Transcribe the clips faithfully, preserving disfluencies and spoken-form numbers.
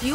Do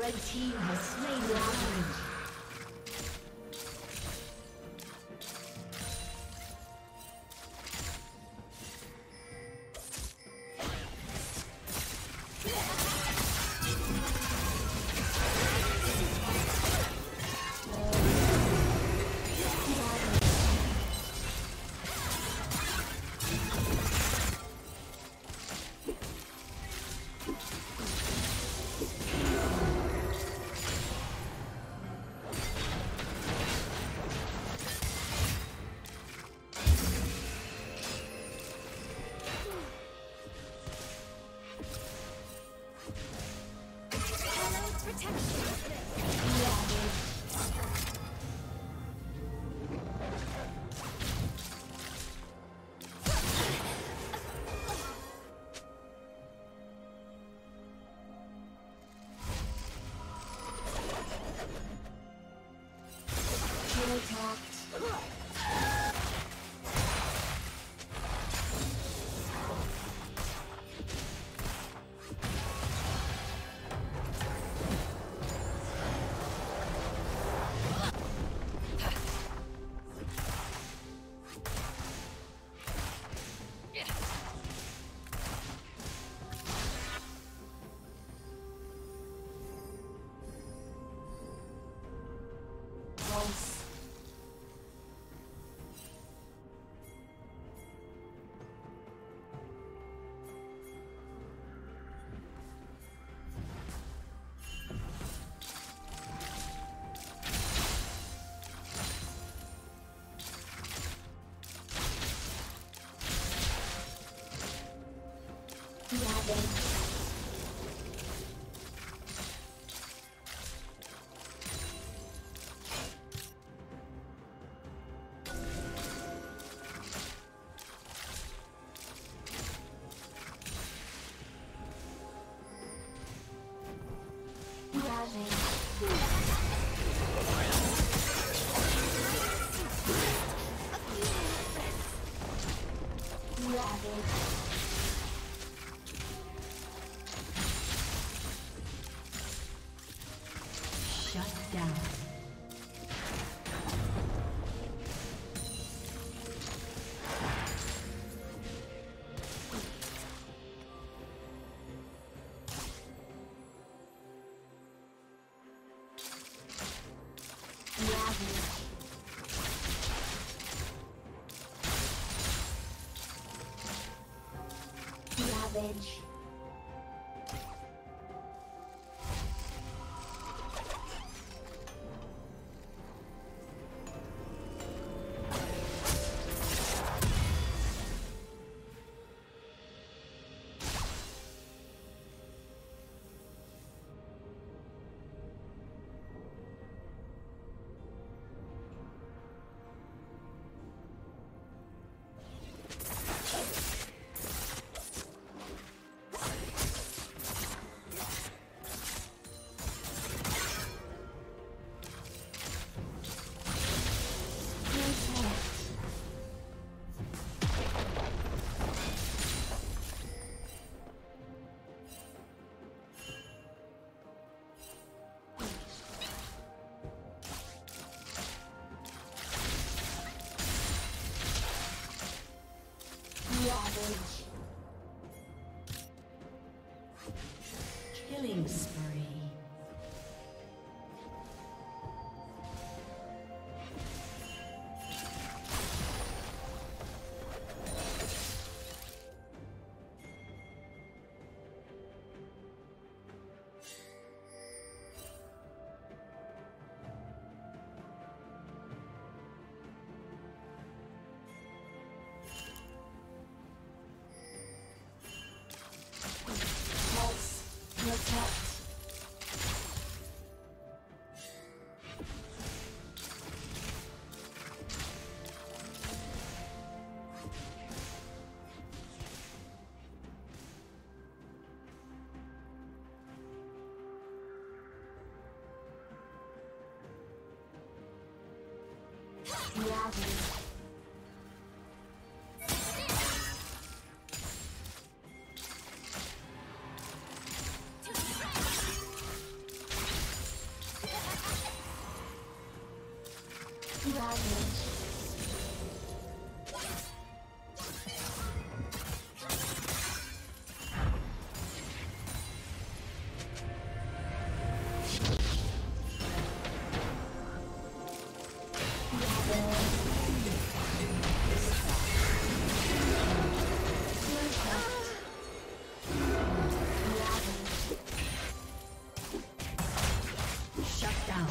Red team has slain the enemy. Shut down. Ravage. Killing spree. Yeah. Shut down.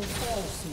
will fall soon.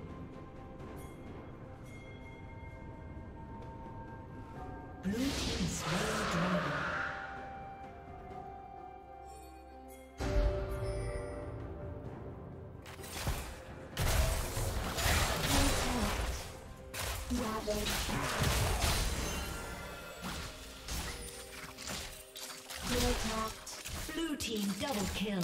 Blue team slain dragon. Blue team double kill.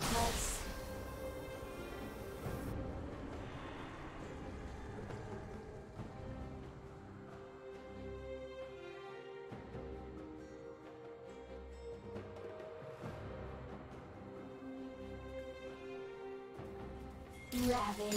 Pulse. Ravage.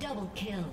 Double kill.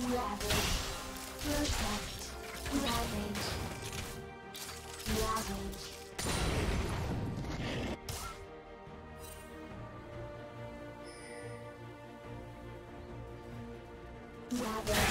Ravage. Protect. Ravage. Ravage. Ravage.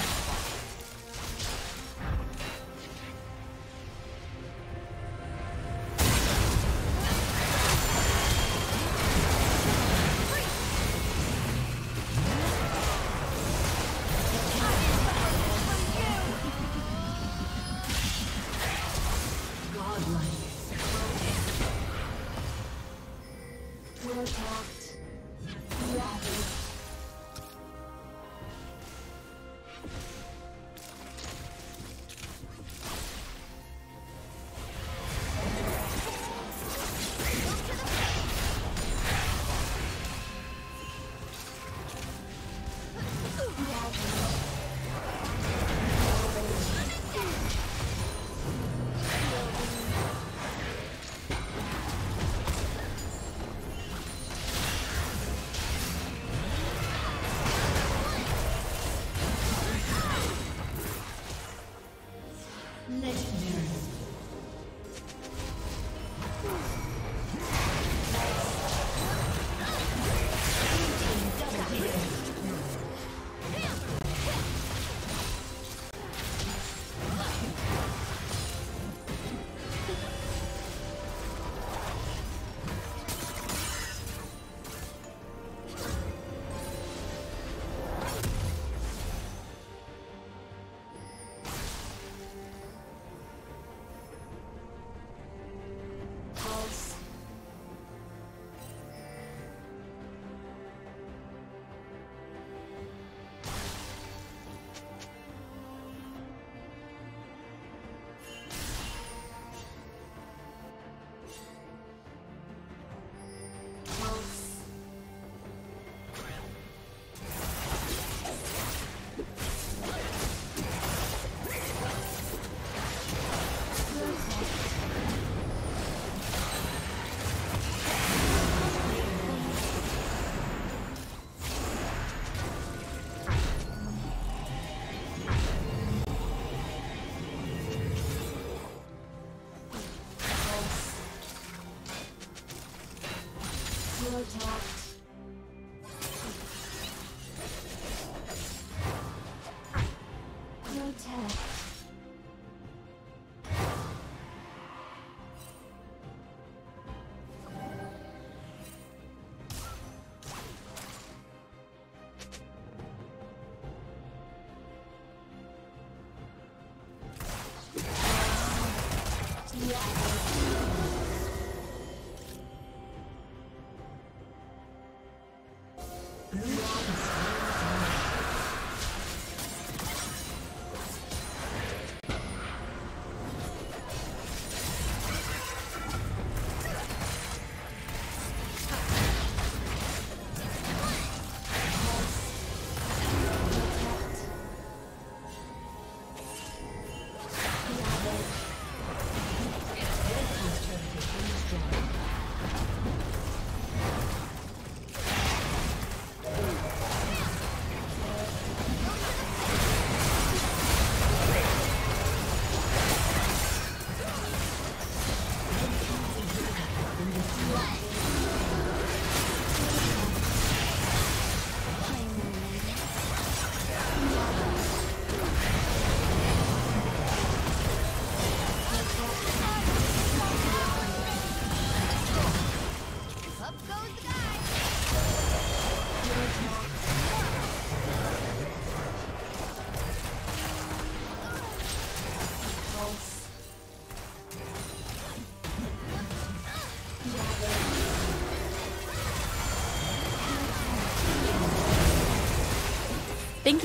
Thank